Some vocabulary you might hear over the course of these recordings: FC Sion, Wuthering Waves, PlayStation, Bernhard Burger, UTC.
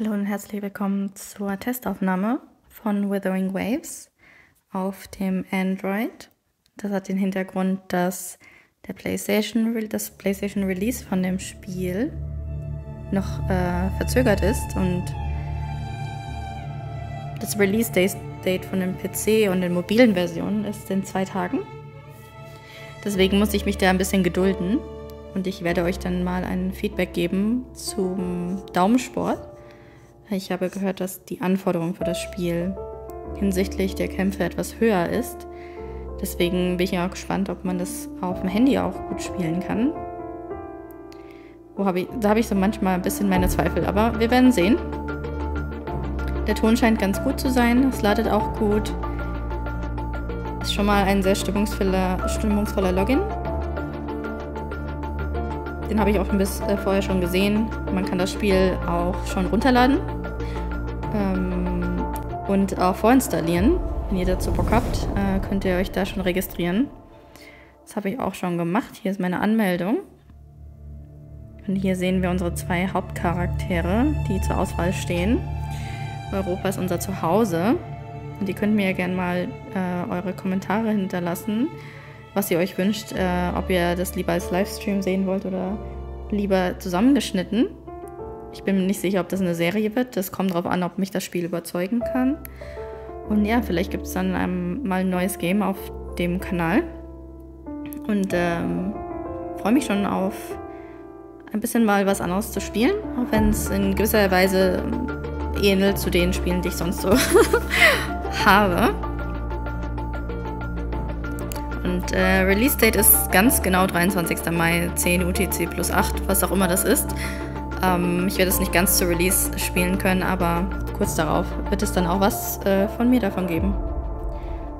Hallo und herzlich willkommen zur Testaufnahme von Wuthering Waves auf dem Android. Das hat den Hintergrund, dass das PlayStation Release von dem Spiel noch verzögert ist und das Release Date von dem PC und den mobilen Versionen ist in 2 Tagen. Deswegen muss ich mich da ein bisschen gedulden und ich werde euch dann mal ein Feedback geben zum Daumensport. Ich habe gehört, dass die Anforderung für das Spiel hinsichtlich der Kämpfe etwas höher ist. Deswegen bin ich auch gespannt, ob man das auf dem Handy auch gut spielen kann. Da habe ich so manchmal ein bisschen meine Zweifel, aber wir werden sehen. Der Ton scheint ganz gut zu sein, es ladet auch gut. Ist schon mal ein sehr stimmungsvoller Login. Den habe ich auch ein bisschen vorher schon gesehen. Man kann das Spiel auch schon runterladen und auch vorinstallieren. Wenn ihr dazu Bock habt, könnt ihr euch da schon registrieren. Das habe ich auch schon gemacht. Hier ist meine Anmeldung. Und hier sehen wir unsere 2 Hauptcharaktere, die zur Auswahl stehen. Europa ist unser Zuhause. Und ihr könnt mir ja gerne mal eure Kommentare hinterlassen, was ihr euch wünscht, ob ihr das lieber als Livestream sehen wollt oder lieber zusammengeschnitten. Ich bin mir nicht sicher, ob das eine Serie wird. Das kommt darauf an, ob mich das Spiel überzeugen kann. Und ja, vielleicht gibt es dann mal ein neues Game auf dem Kanal. Und freue mich schon auf ein bisschen mal was anderes zu spielen, auch wenn es in gewisser Weise ähnelt zu den Spielen, die ich sonst so habe. Und Release Date ist ganz genau 23. Mai, 10 UTC plus 8, was auch immer das ist. Ich werde es nicht ganz zu Release spielen können, aber kurz darauf wird es dann auch was von mir davon geben.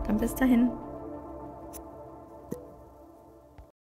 Dann bis dahin.